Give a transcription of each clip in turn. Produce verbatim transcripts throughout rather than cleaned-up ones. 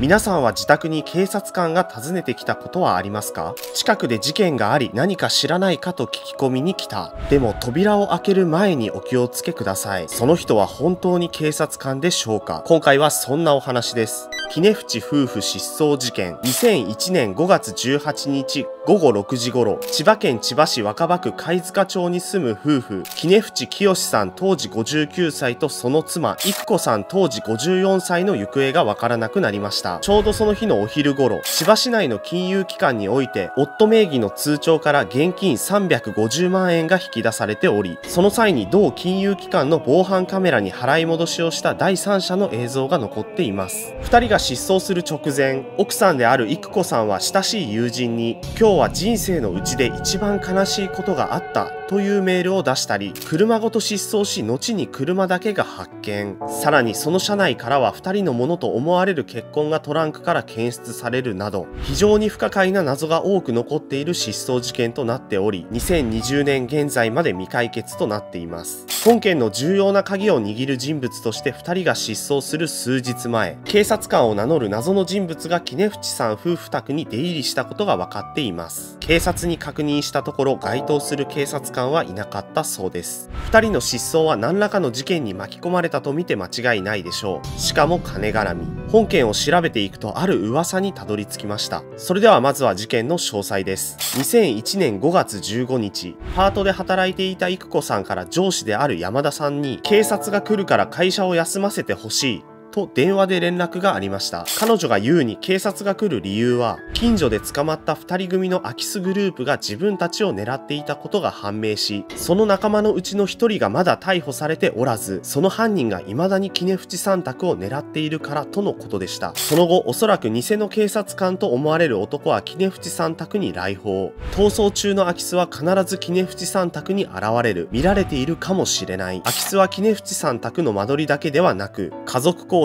皆さんは自宅に警察官が訪ねてきたことはありますか？近くで事件があり、何か知らないかと聞き込みに来た。でも扉を開ける前にお気をつけください。その人は本当に警察官でしょうか？今回はそんなお話です。杵渕夫婦失踪事件。にせんいちねんごがつじゅうはちにち午後ろくじ頃、千葉県千葉市若葉区貝塚町に住む夫婦、杵渕清さん当時ごじゅうきゅうさいとその妻、育子さん当時ごじゅうよんさいの行方がわからなくなりました。ちょうどその日のお昼頃、千葉市内の金融機関において、夫名義の通帳から現金さんびゃくごじゅうまんえんが引き出されており、その際に同金融機関の防犯カメラに払い戻しをした第三者の映像が残っています。二人が失踪する直前、奥さんである育子さんは親しい友人に、今日今日は人生のうちで一番悲しいことがあったというメールを出したり、車ごと失踪し後に車だけが発見、さらにその車内からはふたりのものと思われる血痕がトランクから検出されるなど、非常に不可解な謎が多く残っている失踪事件となっており、にせんにじゅうねん現在まで未解決となっています。本件の重要な鍵を握る人物として、ふたりが失踪する数日前、警察官を名乗る謎の人物が杵渕さん夫婦宅に出入りしたことが分かっています。警察に確認したところ、該当する警察官はいなかったそうです。ふたりの失踪は何らかの事件に巻き込まれたとみて間違いないでしょう。しかも金絡み。本件を調べていくと、ある噂にたどり着きました。それではまずは事件の詳細です。にせんいちねんごがつじゅうごにち、パートで働いていた育子さんから上司である山田さんに、警察が来るから会社を休ませてほしいと電話で連絡がありました。彼女が言うに、警察が来る理由は、近所で捕まったふたり組の空き巣グループが自分たちを狙っていたことが判明し、その仲間のうちのひとりがまだ逮捕されておらず、その犯人が未だに杵渕さん宅を狙っているからとのことでした。その後、おそらく偽の警察官と思われる男は杵渕さん宅に来訪。逃走中の空き巣は必ず杵渕さん宅に現れる。見られているかもしれない。空き巣は杵渕さん宅の間取りだけではなく、家族構成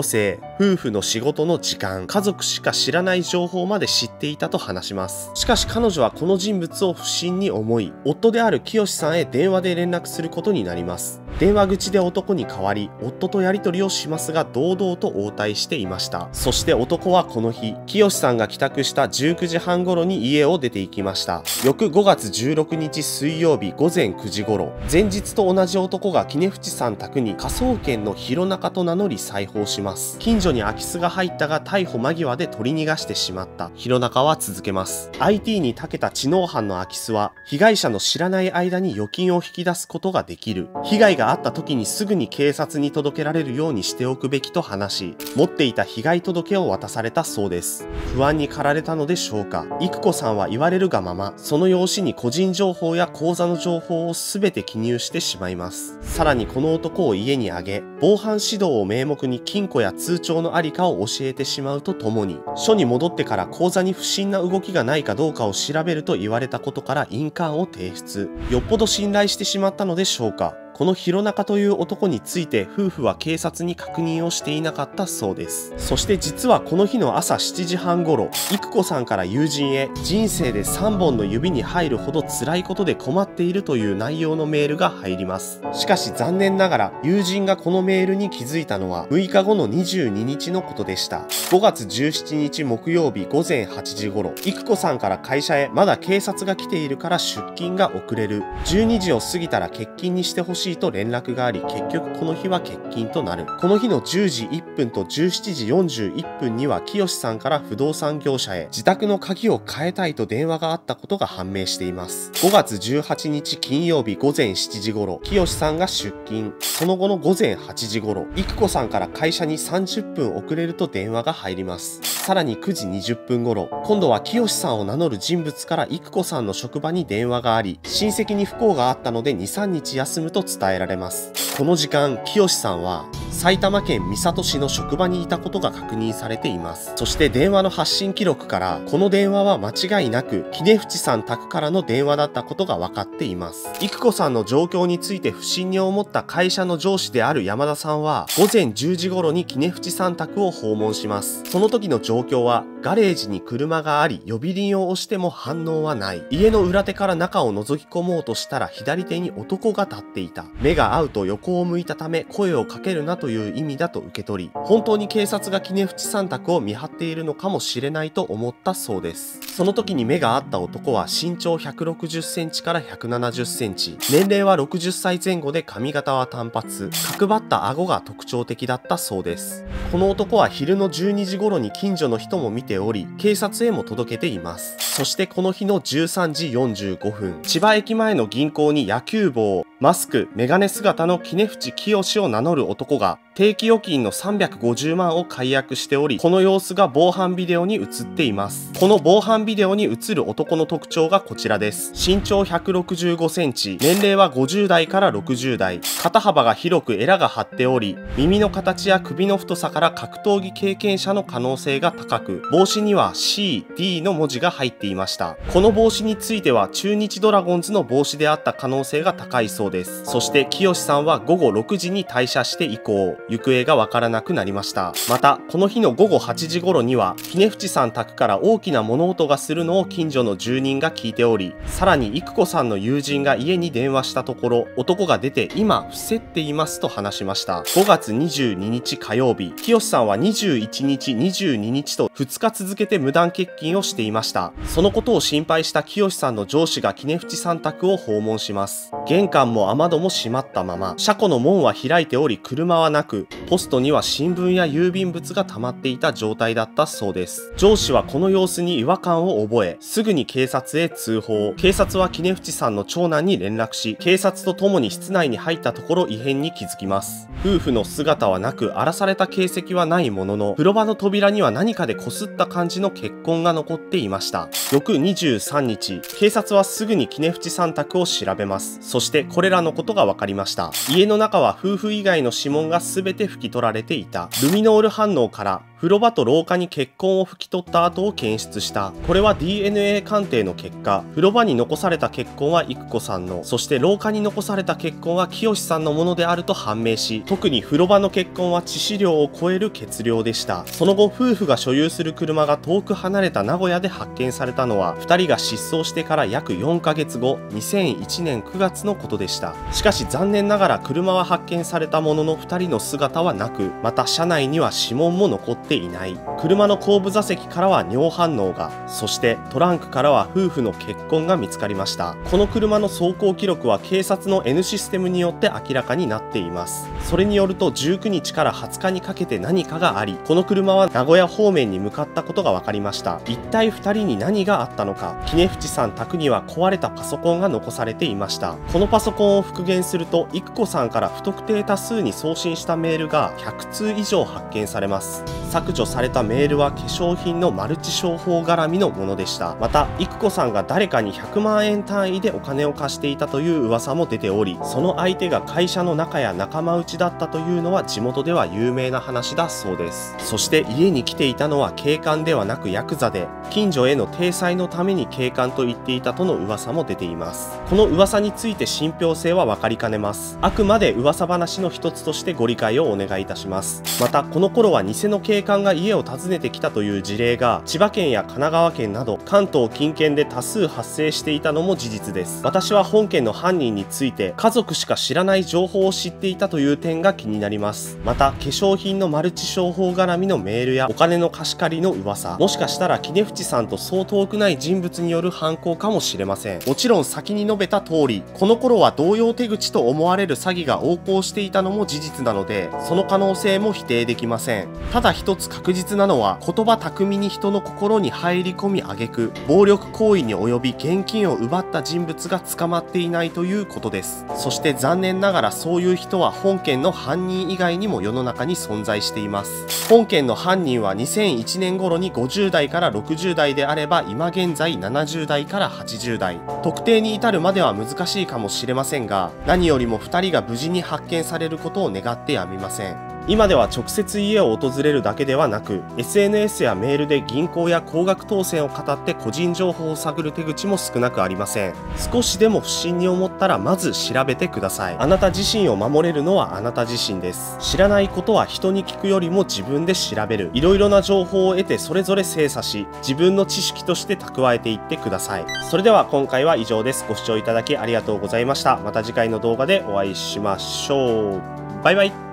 夫婦の仕事の時間、家族しか知らない情報まで知っていたと話します。しかし彼女はこの人物を不審に思い、夫である清さんへ電話で連絡することになります。電話口で男に代わり、夫とやり取りをしますが、堂々と応対していました。そして男はこの日、清さんが帰宅したじゅうくじはん頃に家を出て行きました。翌ごがつじゅうろくにち水曜日ごぜんくじ頃、前日と同じ男が杵渕さん宅に、科捜研の弘中と名乗り再訪します。近所に空き巣が入ったが、逮捕間際で取り逃がしてしまった。弘中は続けます。 アイティー に長けた知能犯の空き巣は、被害者の知らない間に預金を引き出すことができる。被害があった時にすぐに警察に届けられるようにしておくべきと話し、持っていた被害届を渡されたそうです。不安に駆られたのでしょうか、育子さんは言われるがまま、その用紙に個人情報や口座の情報を全て記入してしまいます。さらにこの男を家に上げ、防犯指導を名目に金庫や通帳のありかを教えてしまうとともに、署に戻ってから口座に不審な動きがないかどうかを調べると言われたことから、印鑑を提出。よっぽど信頼してしまったのでしょうか。この弘中という男について、夫婦は警察に確認をしていなかったそうです。そして実はこの日の朝しちじはん頃、育子さんから友人へ、人生でさんぼんの指に入るほど辛いことで困っているという内容のメールが入ります。しかし残念ながら、友人がこのメールに気づいたのはむいかごのにじゅうににちのことでした。ごがつじゅうしちにち木曜日ごぜんはちじ頃、育子さんから会社へ、まだ警察が来ているから出勤が遅れる、じゅうにじを過ぎたら欠勤にしてほしいと連絡があり、結局この日は欠勤となる。この日のじゅうじいっぷんとじゅうしちじよんじゅういっぷんには、清さんから不動産業者へ、自宅の鍵を変えたいと電話があったことが判明しています。ごがつじゅうはちにち金曜日ごぜんしちじ頃、清さんが出勤。その後のごぜんはちじ頃、育子さんから会社にさんじゅっぷん遅れると電話が入ります。さらにくじにじゅっぷん頃、今度は清さんを名乗る人物から育子さんの職場に電話があり、親戚に不幸があったのでにさんにち休むと伝えられます。この時間、清さんは埼玉県三郷市の職場にいたことが確認されています。そして電話の発信記録から、この電話は間違いなく杵渕さん宅からの電話だったことが分かっています。育子さんの状況について不審に思った会社の上司である山田さんは、ごぜんじゅうじ頃に杵渕さん宅を訪問します。その時の状況は、ガレージに車があり、呼び鈴を押しても反応はない。家の裏手から中を覗き込もうとしたら、左手に男が立っていた。目が合うと横を向いたため、声をかけるなという意味だと受け取り、本当に警察が杵淵さん宅を見張っているのかもしれないと思ったそうです。その時に目が合った男は、身長ひゃくろくじゅっセンチからひゃくななじゅっセンチ、年齢はろくじゅっさいぜん後で髪型は短髪、角張った顎が特徴的だったそうです。この男は昼のじゅうにじ頃に近所の人も見ており、警察へも届けています。そしてこの日のじゅうさんじよんじゅうごふん、千葉駅前の銀行に野球帽、マスク、メガネ姿の杵淵清を名乗る男が、定期預金のさんびゃくごじゅうまんを解約しており、この様子が防犯ビデオに映っています。この防犯ビデオに映る男の特徴がこちらです。身長ひゃくろくじゅうごセンチ、年齢はごじゅうだいからろくじゅうだい、肩幅が広くエラが張っており、耳の形や首の太さから格闘技経験者の可能性が高く、帽子には シーディー の文字が入っていました。この帽子については中日ドラゴンズの帽子であった可能性が高いそうです。そして清さんは午後ろくじに退社して以降、行方がわからなくなりました。また、この日の午後はちじ頃には、杵淵さん宅から大きな物音がするのを近所の住人が聞いており、さらに育子さんの友人が家に電話したところ、男が出て今、伏せっていますと話しました。ごがつにじゅうににち火曜日、清さんはにじゅういちにち、にじゅうににちとふつか続けて無断欠勤をしていました。そのことを心配した清さんの上司が杵淵さん宅を訪問します。玄関も雨戸も閉まったまま、車庫の門は開いており、車はなく、ポストには新聞や郵便物が溜まっていた状態だったそうです。上司はこの様子に違和感を覚え、すぐに警察へ通報。警察は杵淵さんの長男に連絡し、警察と共に室内に入ったところ異変に気づきます。夫婦の姿はなく、荒らされた形跡はないものの、風呂場の扉には何かでこすった感じの血痕が残っていました。翌にじゅうさんにち、警察はすぐに杵淵さん宅を調べます。そしてこれらのことが分かりました。家の中は夫婦以外の指紋がすべて拭き取られていた。ルミノール反応から風呂場と廊下に血痕を拭き取った跡を検出した。これは ディーエヌエー 鑑定の結果、風呂場に残された血痕は育子さんの、そして廊下に残された血痕は清さんのものであると判明し、特に風呂場の血痕は致死量を超える血量でした。その後、夫婦が所有する車が遠く離れた名古屋で発見されたのは、ふたりが失踪してから約よんかげつご、にせんいちねんくがつのことでした。しかし残念ながら車は発見されたもののふたりの姿はなく、また車内には指紋も残っていない。車の後部座席からは尿反応が、そしてトランクからは夫婦の血痕が見つかりました。この車の走行記録は警察の エヌ システムによって明らかになっています。それによるとじゅうくにちからはつかにかけて何かがあり、この車は名古屋方面に向かったことが分かりました。一体ふたりに何があったのか。杵淵さん宅には壊れたパソコンが残されていました。このパソコンを復元すると、育子さんから不特定多数に送信したメールがひゃくつう以上発見されます。削除されたメールは化粧品のマルチ商法絡みのものでした。また、育子さんが誰かにひゃくまんえん単位でお金を貸していたという噂も出ており、その相手が会社の仲や仲間内だったというのは地元では有名な話だそうです。そして家に来ていたのは警官ではなくヤクザで、近所への体裁のために警官と言っていたとの噂も出ています。この噂について信憑性は分かりかねます。あくまで噂話の一つとしてご理解をお願いいたします。また、この頃は偽の警官警官が家を訪ねてきたという事例が千葉県や神奈川県など関東近県で多数発生していたのも事実です。私は本件の犯人について家族しか知らない情報を知っていたという点が気になります。また、化粧品のマルチ商法絡みのメールやお金の貸し借りの噂、もしかしたら杵淵さんとそう遠くない人物による犯行かもしれません。もちろん先に述べた通り、この頃は同様手口と思われる詐欺が横行していたのも事実なので、その可能性も否定できません。ただ一一つ確実なのは、言葉巧みに人の心に入り込み、挙句暴力行為に及び現金を奪った人物が捕まっていないということです。そして残念ながらそういう人は本件の犯人以外にも世の中に存在しています。本件の犯人はにせんいちねん頃にごじゅうだいからろくじゅうだいであれば、今現在ななじゅうだいからはちじゅうだい、特定に至るまでは難しいかもしれませんが、何よりもふたりが無事に発見されることを願ってやみません。今では直接家を訪れるだけではなく、 エスエヌエス やメールで銀行や高額当選を語って個人情報を探る手口も少なくありません。少しでも不審に思ったらまず調べてください。あなた自身を守れるのはあなた自身です。知らないことは人に聞くよりも自分で調べる。いろいろな情報を得てそれぞれ精査し、自分の知識として蓄えていってください。それでは今回は以上です。ご視聴いただきありがとうございました。また次回の動画でお会いしましょう。バイバイ。